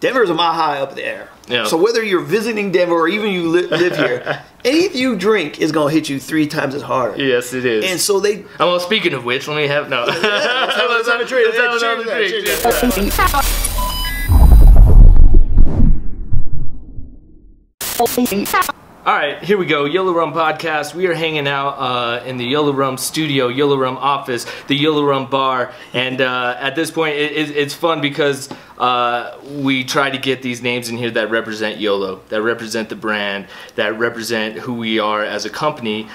Denver's a mile high up there. Yeah. So whether you're visiting Denver or even you live here, anything you drink is going to hit you 3 times as hard. Yes, it is. And so they... Oh, well, speaking of which, let me have... No. Let's have a drink. Let's have another drink. All right, here we go. YOLO Rum Podcast. We are hanging out in the YOLO Rum studio, YOLO Rum office, the YOLO Rum bar. And at this point, it's fun because... we try to get these names in here that represent YOLO, that represent the brand, that represent who we are as a company.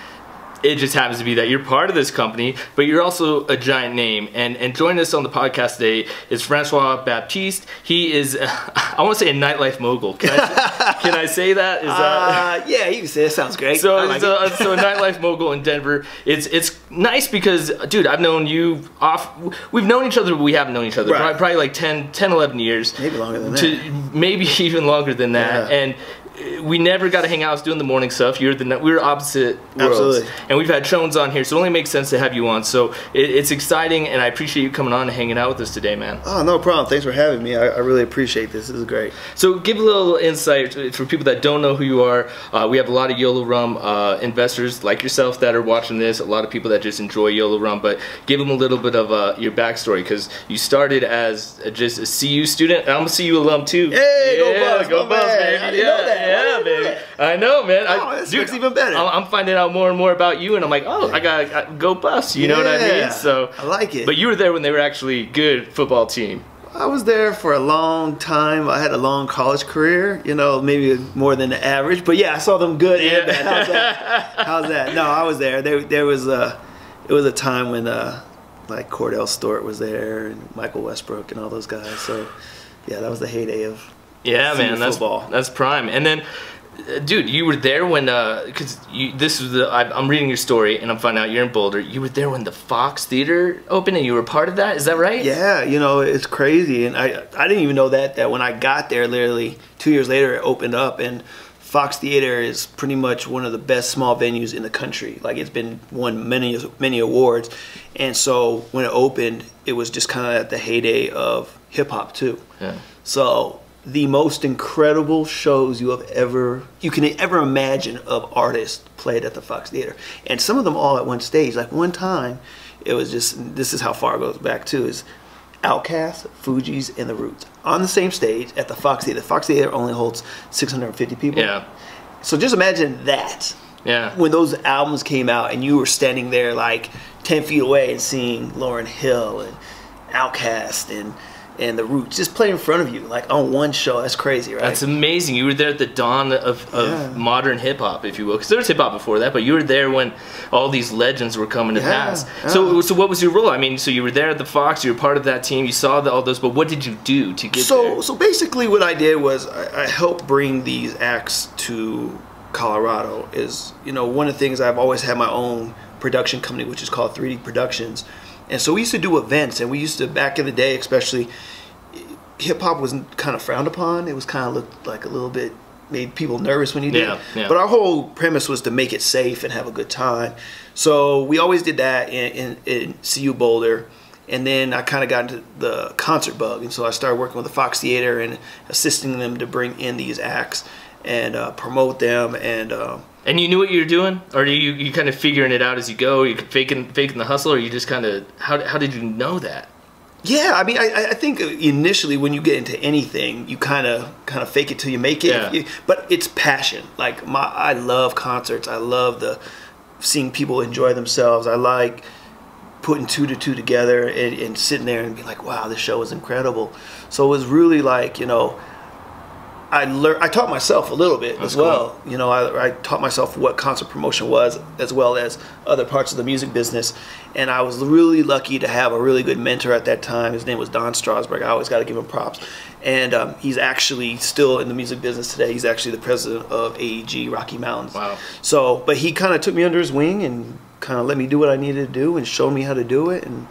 It just happens to be that you're part of this company, but you're also a giant name. And joining us on the podcast today is Francois Baptiste. He is, I want to say, a nightlife mogul. Can I, can I say that? Is that? Yeah, you can say that. Sounds great. So, like so a nightlife mogul in Denver. It's nice because, dude, I've known you off. We've known each other, but we haven't known each other. Right. Probably like 10, 11 years. Maybe longer than that. Maybe even longer than that. Yeah. And we never got to hang out. I was doing the morning stuff. You're the we were opposite worlds. Absolutely. And we've had Chones on here, so it only makes sense to have you on. So it's exciting, and I appreciate you coming on and hanging out with us today, man. Oh, no problem. Thanks for having me. I really appreciate this. This is great. So give a little insight for people that don't know who you are. We have a lot of YOLO Rum investors like yourself that are watching this, a lot of people that just enjoy YOLO Rum, but give them a little bit of your backstory, because you started as just a CU student. I'm a CU alum, too. Hey, yeah, go Buffs, man. Baby. Yeah, baby. I know, man. Oh, this looks even better. I'm finding out more and more about you, and I'm like, oh, I gotta go Buffs. You know what I mean? So I like it. But you were there when they were actually a good football team. I was there for a long time. I had a long college career, you know, maybe more than the average. But yeah, I saw them good and bad. How's that? How's that? No, I was there. There was a, it was a time when like Cordell Stewart was there and Michael Westbrook and all those guys. So yeah, that was the heyday of. Yeah, man, that's prime. And then, dude, you were there when because this was the I'm reading your story and I'm finding out you're in Boulder. You were there when the Fox Theater opened and you were part of that. Is that right? Yeah, you know, it's crazy, and I didn't even know that when I got there, literally 2 years later, it opened up. And Fox Theater is pretty much one of the best small venues in the country. Like, it's been won many awards, and so when it opened, it was just kind of at the heyday of hip hop too. Yeah. So. The most incredible shows you can ever imagine of artists played at the Fox Theater, and some of them all at one stage. Like one time, it was just, this is how far it goes back too, is Outkast, Fugees, and The Roots on the same stage at the Fox Theater. The Fox Theater only holds 650 people. Yeah. So just imagine that. Yeah. When those albums came out, and you were standing there like 10 feet away and seeing Lauryn Hill and Outkast and The Roots just play in front of you, like on one show. That's crazy, right? That's amazing. You were there at the dawn of modern hip hop, if you will, because there was hip hop before that, but you were there when all these legends were coming to pass. Yeah. So what was your role? I mean, so you were there at the Fox, you were part of that team, you saw all those, but what did you do to get there? So basically what I did was I helped bring these acts to Colorado. Is, you know, one of the things, I've always had my own production company, which is called 3DEEP Productions. And so we used to do events, and we used to, back in the day especially, hip-hop was kind of frowned upon. It was kind of looked like a little bit, made people nervous when you did it. Yeah. But our whole premise was to make it safe and have a good time. So we always did that in CU Boulder. And then I kind of got into the concert bug, and so I started working with the Fox Theater and assisting them to bring in these acts and promote them. And you knew what you were doing, or you kind of figuring it out as you go? You faking the hustle, or you just kind of how did you know that? Yeah, I mean, I think initially when you get into anything, you kind of fake it till you make it. Yeah. But it's passion. Like I love concerts. I love seeing people enjoy themselves. I like putting 2 to 2 together and sitting there and be like, wow, this show is incredible. So it was really like, you know. I taught myself a little bit as well. You know, I taught myself what concert promotion was, as well as other parts of the music business. And I was really lucky to have a really good mentor at that time. His name was Don Strasberg. I always got to give him props. And he's actually still in the music business today. He's actually the president of AEG Rocky Mountains. Wow. So, but he kind of took me under his wing and kind of let me do what I needed to do and showed me how to do it. And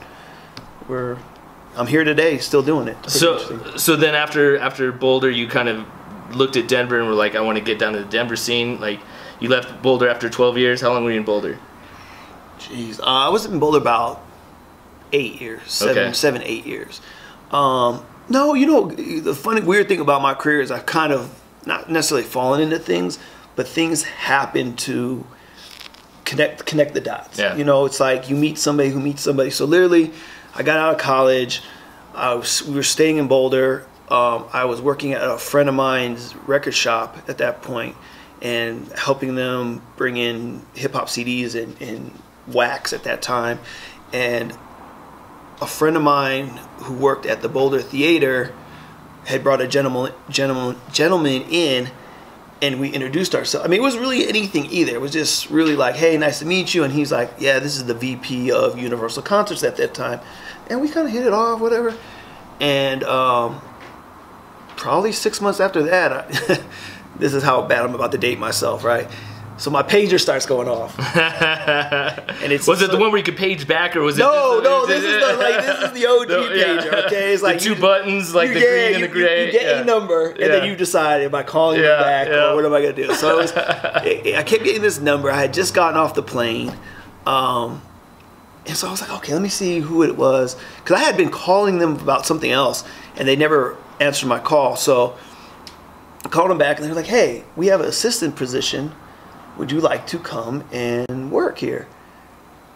I'm here today, still doing it. So then after Boulder, you kind of looked at Denver and were like, I want to get down to the Denver scene. Like, you left Boulder after 12 years. How long were you in Boulder? Jeez, I was in Boulder about 8 years, 7, 8 years. No, you know, the funny, weird thing about my career is I've kind of not necessarily fallen into things, but things happen to connect the dots. Yeah. You know, it's like you meet somebody who meets somebody. So literally, I got out of college. We were staying in Boulder. I was working at a friend of mine's record shop at that point and helping them bring in hip-hop CDs and wax at that time. And a friend of mine who worked at the Boulder Theater had brought a gentleman in, and we introduced ourselves. I mean, it wasn't really anything either. It was just really like, hey, nice to meet you. And he's like, yeah, this is the VP of Universal Concerts at that time. And we kind of hit it off, whatever. And probably 6 months after that, this is how bad I'm about to date myself, right? So my pager starts going off. And it's was it the one where you could page back, or was it? No, no, this is the like this is the OG pager. Okay, it's like the two buttons, like the green and the gray. You get a number, and then you decide am I calling you back or what am I gonna do? So it was, I kept getting this number. I had just gotten off the plane, and so I was like, okay, let me see who it was, because I had been calling them about something else, and they never answered my call. So I called them back, and they were like, hey, we have an assistant position. Would you like to come and work here?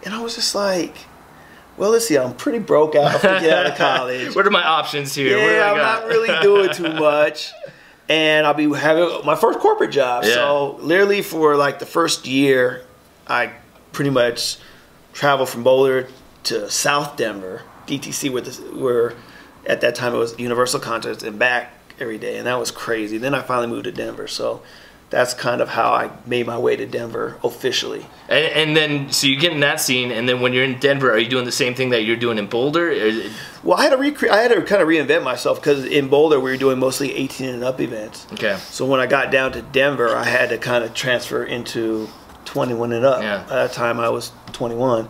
And I was just like, well, let's see, I'm pretty broke out to get out of college. What are my options here? Yeah, I'm not really doing too much. And I'll be having my first corporate job. Yeah. So literally for like the first year, I pretty much traveled from Boulder to South Denver, DTC, where at that time it was Universal Concerts, and back every day. And that was crazy. Then I finally moved to Denver. So that's kind of how I made my way to Denver officially. And then, so you get in that scene, and then when you're in Denver, are you doing the same thing that you're doing in Boulder? Well, I had to kind of reinvent myself, because in Boulder we were doing mostly 18 and up events. Okay. So when I got down to Denver, I had to kind of transfer into 21 and up. Yeah. By that time, I was 21,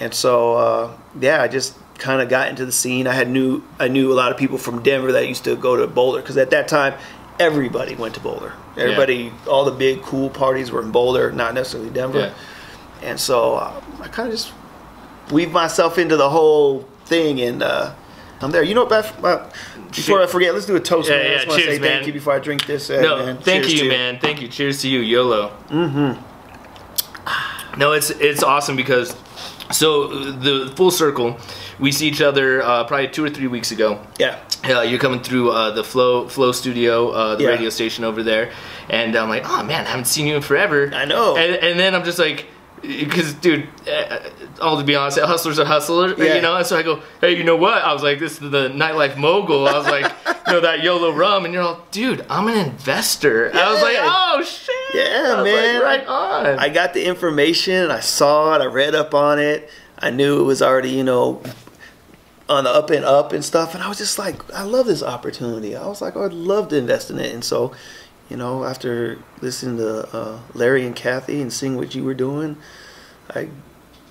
and so yeah, I just kind of got into the scene. I knew a lot of people from Denver that used to go to Boulder, because at that time, everybody went to Boulder. Everybody, all the big cool parties were in Boulder, not necessarily Denver. Yeah. And so I kind of just weaved myself into the whole thing, and I'm there. You know, before I forget, let's do a toast. Yeah, man. I just want to say thank you before I drink this. Thank you, man. Cheers to you, YOLO. Mm-hmm. No, it's awesome, because so the full circle, we see each other probably 2 or 3 weeks ago. Yeah. You're coming through the Flow Studio, the radio station over there, and I'm like, oh man, I haven't seen you in forever. I know. And then I'm just like, because dude, all to be honest, hustlers are hustlers, you know. And so I go, hey, you know what? I was like, this is the nightlife mogul. I was like, you know that YOLO rum, and you're all, dude, I'm an investor. Yeah. I was like, oh shit. Yeah, man. Like, right on. I got the information. I saw it. I read up on it. I knew it was already, you know, on the up and up and stuff, and I was just like, I love this opportunity. I was like, oh, I'd love to invest in it. And so, you know, after listening to Larry and Kathy and seeing what you were doing, I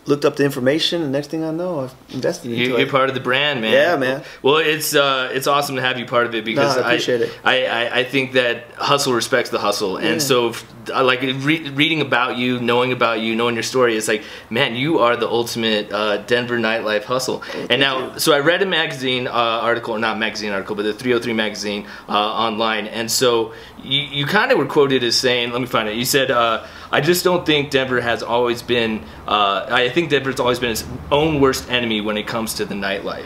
looked up the information, and next thing I know, I've invested into it. You're part of the brand, man. Yeah, man. Well, it's awesome to have you part of it, because I appreciate it. I think that hustle respects the hustle, and so like reading about you, knowing your story, it's like, man, you are the ultimate Denver nightlife hustle. And now, so I read a magazine article, not magazine article, but the 303 magazine online, and so you kind of were quoted as saying, let me find it, you said, I just don't think Denver has always been, I think Denver's always been its own worst enemy when it comes to the nightlife.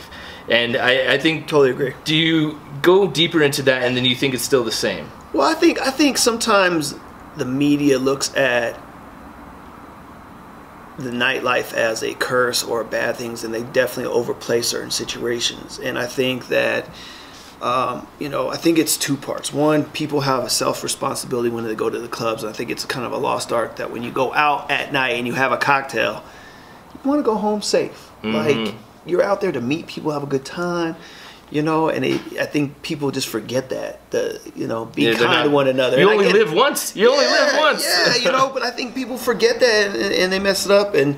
And I think, totally agree. Do you go deeper into that, and then you think it's still the same? Well, I think sometimes the media looks at the nightlife as a curse or bad things, and they definitely overplay certain situations. And I think that, you know, I think it's two parts. One, people have a self-responsibility when they go to the clubs. I think it's kind of a lost art that when you go out at night and you have a cocktail, you want to go home safe. Mm-hmm. Like, you're out there to meet people, have a good time. You know, and I think people just forget that. You know, be kind to one another. You only live once. You only live once. Yeah, you know, but I think people forget that, and they mess it up. And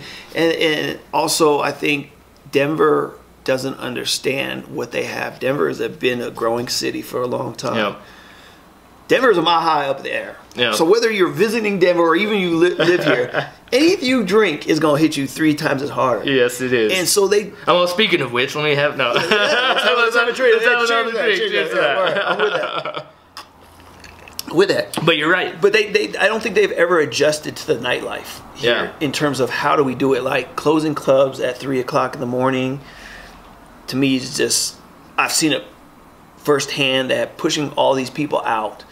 also, I think Denver doesn't understand what they have. Denver has been a growing city for a long time. Yep. Denver's a mile high up in the air. Yeah. So whether you're visiting Denver or even you live here, anything you drink is going to hit you 3 times as hard. Yes, it is. And so they... Well, speaking of which, let me have... No. I'm with that. With that. But you're right. But they I don't think they've ever adjusted to the nightlife here in terms of how do we do it. Like closing clubs at 3 o'clock in the morning, to me, is just... I've seen it firsthand that pushing all these people out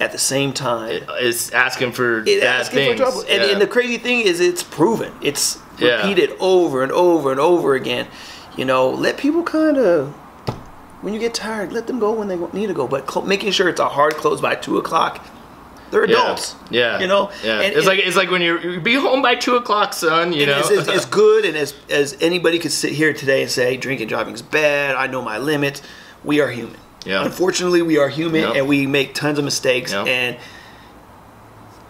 at the same time, it's asking for bad things. For trouble. And, and the crazy thing is, it's proven. It's repeated over and over and over again. You know, let people kind of, when you get tired, let them go when they need to go. But making sure it's a hard close by 2 o'clock. They're adults. Yeah. You know. Yeah. And it's like when you be home by 2 o'clock, son. You know. It's good, and as anybody could sit here today and say, drinking and driving is bad. I know my limits. We are human. Yeah. Unfortunately, we are human, and we make tons of mistakes, and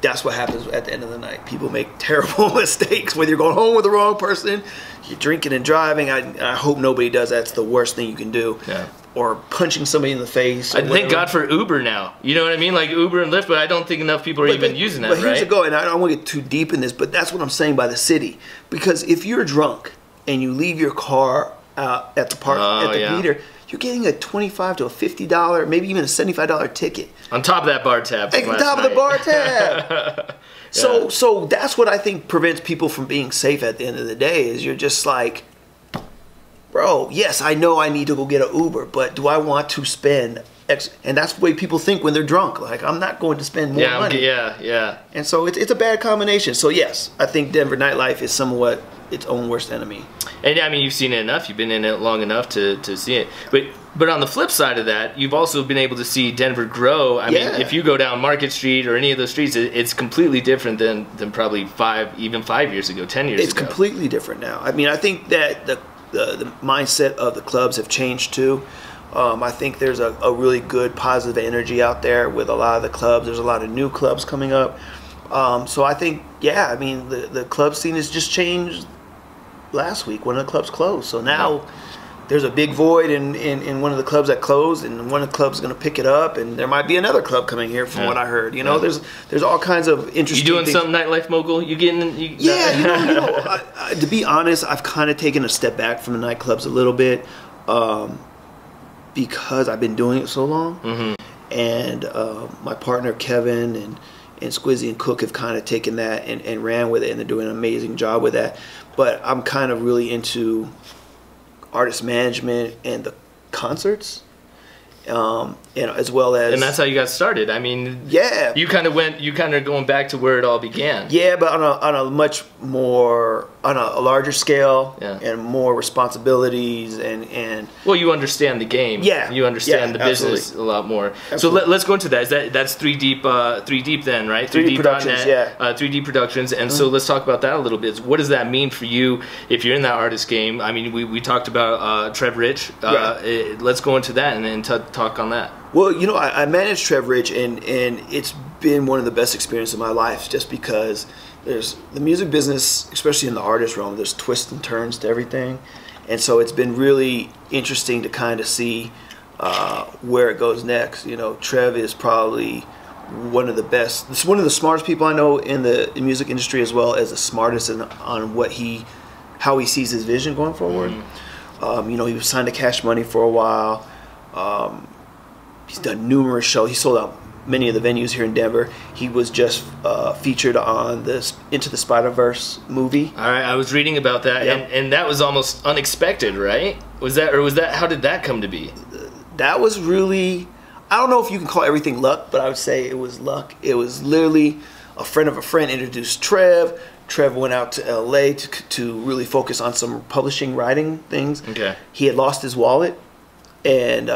that's what happens at the end of the night. People make terrible mistakes. Whether you're going home with the wrong person, you're drinking and driving. I hope nobody does. That's the worst thing you can do. Yeah. Or punching somebody in the face. I thank God for Uber now. You know what I mean? Like Uber and Lyft, but I don't think enough people are even using that, right? But here's the goal, and I don't want to get too deep in this, but that's what I'm saying by the city. Because if you're drunk and you leave your car at the park, at the meter, you're getting a $25 to a $50, maybe even a $75 ticket. On top of that bar tab. On top of the bar tab. So that's what I think prevents people from being safe at the end of the day, is you're just like, bro, yes, I know I need to go get an Uber, but do I want to spend X? And that's the way people think when they're drunk. Like, I'm not going to spend more money. Yeah. And so it's a bad combination. So, yes, I think Denver nightlife is somewhat its own worst enemy. And, I mean, you've seen it enough. You've been in it long enough to see it. But on the flip side of that, you've also been able to see Denver grow. I mean, if you go down Market Street or any of those streets, it's completely different than probably even five years ago, 10 years ago. It's completely different now. I mean, I think that the mindset of the clubs have changed too. I think there's a really good positive energy out there with a lot of the clubs. There's a lot of new clubs coming up. So I think, I mean, the club scene has just changed. Last week, one of the clubs closed. So now there's a big void in one of the clubs that closed, and one of the clubs is going to pick it up, and there might be another club coming here from what I heard. You know, there's all kinds of interesting things. You doing something, Nightlife Mogul? You getting... You know I, to be honest, I've kind of taken a step back from the nightclubs a little bit because I've been doing it so long. And my partner, Kevin, and Squizzy and Cook have kind of taken that and ran with it, and they're doing an amazing job with that. But I'm kind of really into artist management and the concerts, and as well as... And that's how you got started. I mean, you kind of went, you're kind of going back to where it all began. Yeah, but on a much more, on a larger scale, and more responsibilities and... Well, you understand the game. Yeah. You understand the business a lot more. Absolutely. So let's go into that. That's 3DEEP, 3DEEP then, right? 3DEEP Productions, 3DEEP Productions. And so let's talk about that a little bit. What does that mean for you if you're in that artist game? I mean, we talked about Trev Rich. Let's go into that and talk on that. Well, you know, I managed Trev Rich, and it's been one of the best experiences of my life, just because there's the music business, especially in the artist realm, there's twists and turns to everything. And so it's been really interesting to kind of see where it goes next. You know, Trev is probably one of the best, it's one of the smartest people I know in the music industry, as well as the smartest on what how he sees his vision going forward. You know, he was signed to Cash Money for a while. He's done numerous shows. He sold out many of the venues here in Denver. He was just featured on this Into the Spider-Verse movie. All right, I was reading about that, and that was almost unexpected, right? Was that? How did that come to be? That was really, I don't know if you can call everything luck, but I would say it was luck. It was literally a friend of a friend introduced Trev. Trev went out to LA to really focus on some publishing, writing things. Okay. He had lost his wallet, and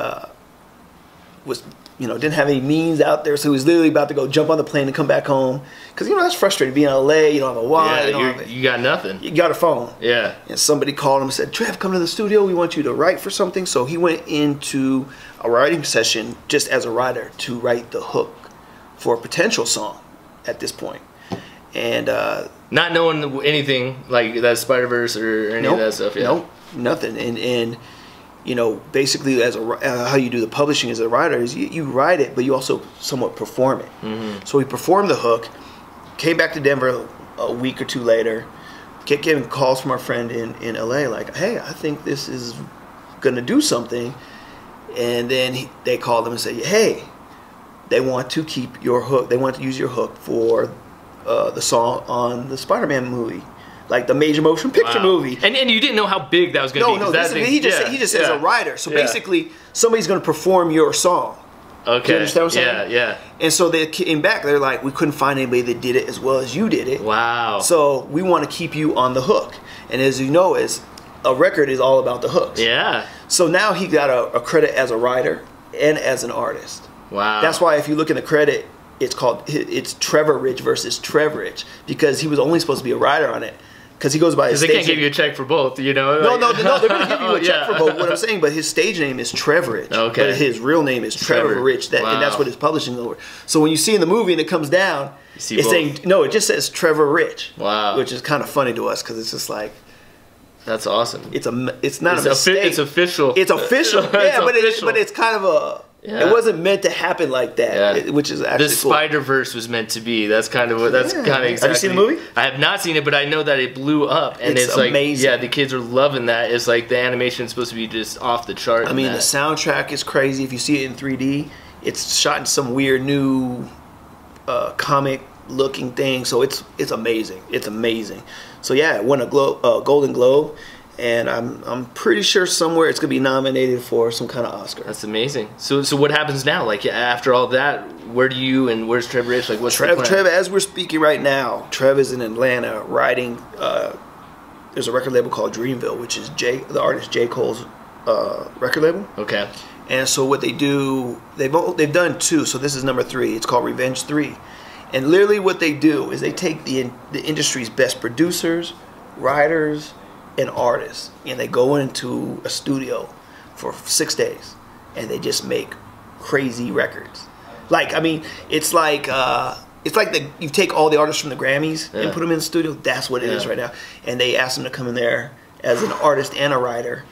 didn't have any means out there, so he was literally about to go jump on the plane and come back home. Because, you know, that's frustrating. Being in L.A., you don't have a wallet. Yeah, you got nothing. You got a phone. Yeah. And somebody called him and said, Trev, come to the studio. We want you to write for something. So he went into a writing session just as a writer to write the hook for a potential song at this point. And not knowing anything like that Spider-Verse or any of that stuff. Nope, nothing. And you know, basically as a, how you do the publishing as a writer is you write it, but you also somewhat perform it. Mm-hmm. So we performed the hook, came back to Denver a week or two later, kept getting calls from our friend in LA like, hey, I think this is gonna do something. And then they called them and said, hey, they want to keep your hook. They want to use your hook for the song on the Spider-Man movie, like the major motion picture movie. And you didn't know how big that was going to be. No, no. He just says a writer. So basically, somebody's going to perform your song. Okay. Do you understand what I'm saying? Yeah, yeah. And so they came back. They're like, we couldn't find anybody that did it as well as you did it. Wow. So we want to keep you on the hook. And as you know, as a record is all about the hooks. Yeah. So now he got a credit as a writer and as an artist. Wow. That's why if you look in the credit, it's called, it's Trevor Rich versus Trev Rich, because he was only supposed to be a writer on it, because he goes by his stage name. Because they can't give you a check for both, you know? No, no, no, they're going to give you a check for both, what I'm saying, but his stage name is Trev Rich. Okay. But his real name is Trevor Rich, and that's what his publishing is over. So when you see in the movie and it comes down, it's saying, no, it just says Trevor Rich. Wow. Which is kind of funny to us, because it's just like, that's awesome. It's not a mistake. It's official. It's official, but it's kind of a... Yeah. It wasn't meant to happen like that, which is actually cool. Spider-Verse was meant to be. That's kind of what. That's kind of exactly. Have you seen the movie? I have not seen it, but I know that it blew up, and it's like, amazing. Yeah, the kids are loving that. It's like the animation is supposed to be just off the chart. I mean, the soundtrack is crazy. If you see it in 3D, it's shot in some weird new comic-looking thing. So it's amazing. It's amazing. So yeah, it won a Golden Globe. And I'm pretty sure somewhere it's gonna be nominated for some kind of Oscar. That's amazing. So what happens now? Like after all that, where do you and where's Trev Rich? Like what's Trev? The plan? Trev, as we're speaking right now, Trev is in Atlanta writing. There's a record label called Dreamville, which is the artist J. Cole's record label. Okay. And so what they do, they've done two. So this is number three. It's called Revenge 3, and literally what they do is they take the industry's best producers, writers, and artists, and they go into a studio for 6 days, and they just make crazy records. Like, I mean, it's like you take all the artists from the Grammys and put them in the studio. That's what it is right now. And they ask them to come in there as an artist and a writer,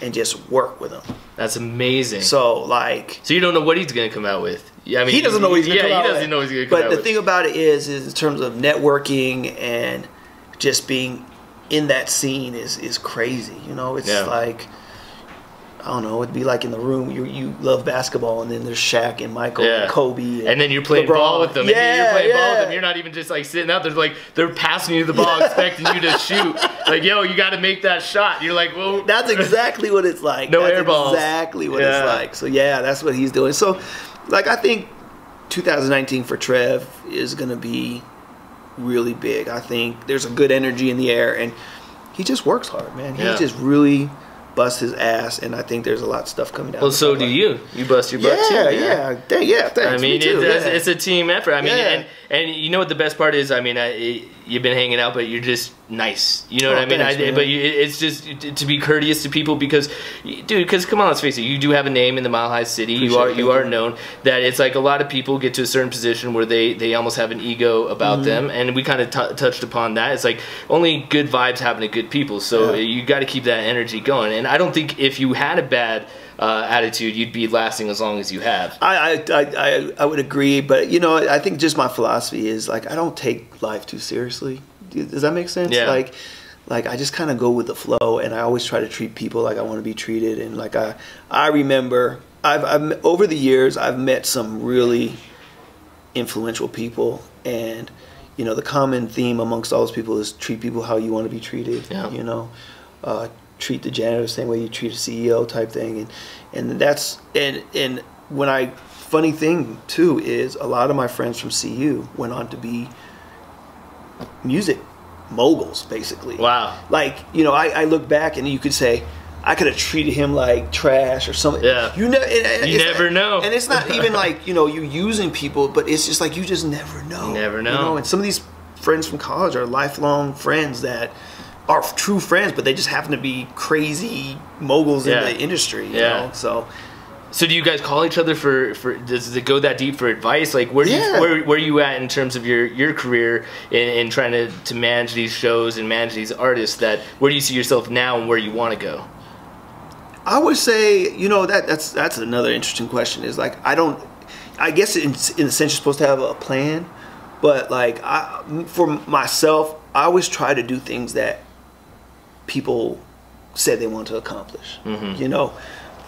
and just work with him. That's amazing. So like, so you don't know what he's gonna come out with. I mean, he doesn't know what he's gonna come out with. Yeah, he doesn't know what he's gonna come out with. But the thing about it is in terms of networking and just being in that scene is crazy, you know. It's like, I don't know, it'd be like in the room, you love basketball, and then there's Shaq and Michael and Kobe, and then you're playing LeBron. Ball with them, and you're playing ball with them. You're not even just like sitting out there, like they're passing you the ball, expecting you to shoot. Like, yo, you got to make that shot. You're like, well, that's exactly what it's like. No air balls. Exactly what it's like. So yeah, that's what he's doing. So, like, I think 2019 for Trev is gonna be really big. I think there's a good energy in the air, and he just works hard, man. He just really busts his ass, and I think there's a lot of stuff coming down. Well, so do you. You bust your butt too. Yeah, thanks. I mean, it's a team effort. I mean, and you know what the best part is? I mean, you've been hanging out, but you're just nice. You know what I mean? Thanks, but it's just to be courteous to people, because, dude, because come on, let's face it, you do have a name in the Mile High City. You are known. That it's like a lot of people get to a certain position where they almost have an ego about them, and we kind of touched upon that. It's like only good vibes happen to good people, so you got to keep that energy going. And I don't think if you had a bad attitude, you'd be lasting as long as you have. I would agree, but you know, I think just my philosophy is like, I don't take life too seriously. Does that make sense? Yeah. Like I just kind of go with the flow, and I always try to treat people like I want to be treated. And like I remember, I've over the years I've met some really influential people, and you know the common theme amongst all those people is treat people how you want to be treated. Yeah. You know. Treat the janitor the same way you treat a CEO type thing, and that's and when I funny thing too is a lot of my friends from CU went on to be music moguls basically. Wow. Like, you know, I look back and you could say I could have treated him like trash or something. Yeah. You know, you never know. And it's not even like, you know, you're using people, but it's just like you just never know. You never know. You know, and some of these friends from college are lifelong friends that are true friends, but they just happen to be crazy moguls in the industry, you know? So do you guys call each other for does it go that deep for advice? Like, where do you, where are you at in terms of your career in trying to manage these shows and manage these artists? That where do you see yourself now and where you want to go? I would say, you know, that's another interesting question. Is like, I guess in a sense you're supposed to have a plan, but like for myself, I always try to do things that people said they want to accomplish. Mm-hmm. You know,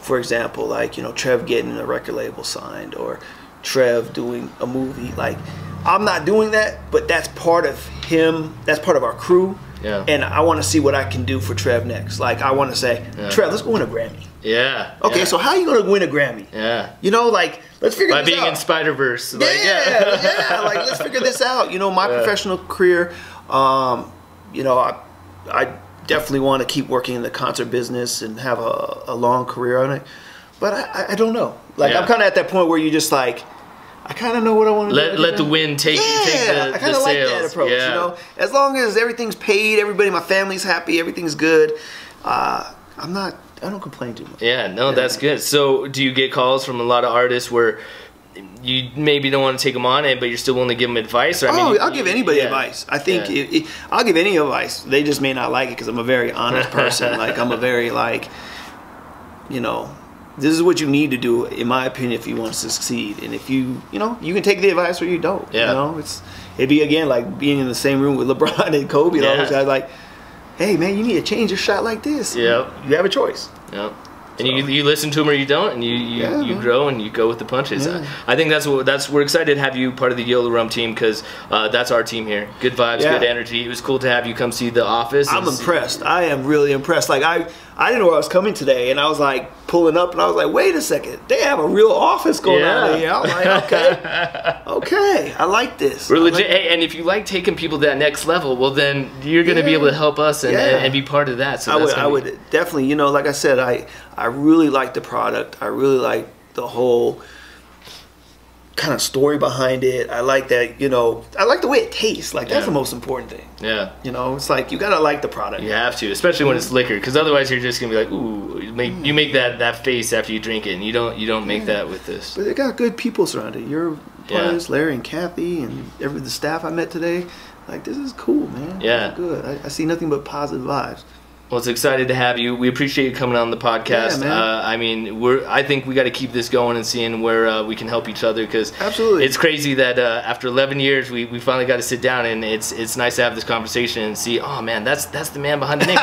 for example, like, you know, Trev getting a record label signed, or Trev doing a movie. Like, I'm not doing that, but that's part of him. That's part of our crew. Yeah. And I want to see what I can do for Trev next. Like, I want to say, yeah, Trev, let's go win a Grammy. Yeah. Okay, yeah. So how are you going to win a Grammy? Yeah. You know, like, let's figure this out. By being in Spider-Verse. Like, yeah. Yeah, like, let's figure this out. You know, my professional career, you know, I definitely want to keep working in the concert business and have a long career on it. But I don't know. Like, yeah, I'm kind of at that point where you just like, I kind of know what I want to do. Let the wind take the I kind of like that approach, yeah, you know? As long as everything's paid, everybody, my family's happy, everything's good, I don't complain too much. Yeah, no, that's good. So do you get calls from a lot of artists where you maybe don't want to take them on it, but you're still willing to give them advice? Or, I'll give anybody advice. I think I'll give any advice. They just may not like it because I'm a very honest person. Like, I'm a very, like, you know, this is what you need to do, in my opinion, if you want to succeed. And if you, you know, you can take the advice or you don't. Yeah. You know, it'd be, again, like being in the same room with LeBron and Kobe. Yeah. And all those guys, like, hey, man, you need to change your shot like this. Yeah. You have a choice. Yeah. And you listen to them or you don't, and you grow and you go with the punches. Yeah. I think we're excited to have you part of the YOLO Rum team, because that's our team here. Good vibes, good energy. It was cool to have you come see the office. I'm impressed. I am really impressed. Like, I didn't know where I was coming today, and I was like pulling up, and I was like, wait a second, they have a real office going on here. I was like, okay, okay, I like this. We're legit. Hey, and if you like taking people to that next level, well, then you're going to be able to help us and be part of that. So I would definitely, you know, like I said, I really like the product. I really like the whole kind of story behind it. I like that, you know, I like the way it tastes. Like, that's the most important thing. Yeah. You know, it's like, you gotta like the product. You have to, especially when it's liquor, because otherwise you're just gonna be like, ooh, you make that face after you drink it, and you don't make that with this. But they got good people surrounded. Your partners, Larry and Kathy, and the staff I met today. Like, this is cool, man. Yeah. Good. I see nothing but positive vibes. Well, it's excited to have you. We appreciate you coming on the podcast. Yeah, I mean, I think we got to keep this going and seeing where we can help each other, because it's crazy that after 11 years, we finally got to sit down, and it's nice to have this conversation and see, oh man, that's the man behind the name.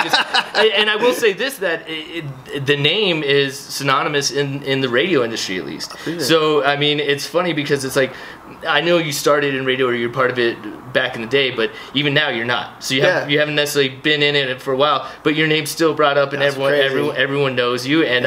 And I will say this, that the name is synonymous in the radio industry, at least. So, I mean, it's funny because it's like, I know you started in radio, or you're part of it back in the day, but even now you're not. So you haven't necessarily been in it for a while, but your name's still brought up, and everyone knows you. And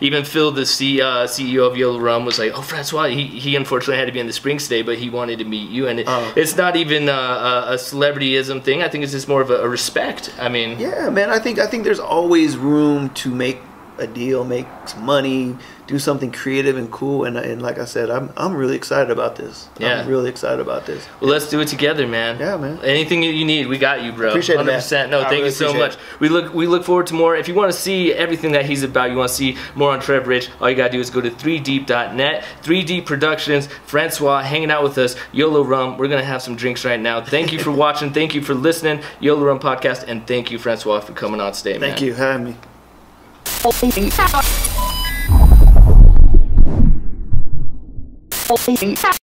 even Phil, the CEO of YOLO Rum, was like, "Oh, Francois, he unfortunately had to be in the Springs today, but he wanted to meet you." And it's not even a celebrityism thing. I think it's just more of a respect. I mean, yeah, man. I think there's always room to make a deal, make some money, do something creative and cool, and like I said, I'm really excited about this. Yeah. I'm really excited about this. Well, let's do it together, man. Yeah, man. Anything you need, we got you, bro. Appreciate it, man. 100%. No, thank you so much. We look forward to more. If you want to see everything that he's about, you want to see more on Trev Rich, all you got to do is go to 3DEEP.net, 3DEEP Productions, Francois hanging out with us, YOLO Rum. We're going to have some drinks right now. Thank you for watching. Thank you for listening. YOLO Rum Podcast, and thank you, Francois, for coming on today, man. Thank you for having me. Holding out.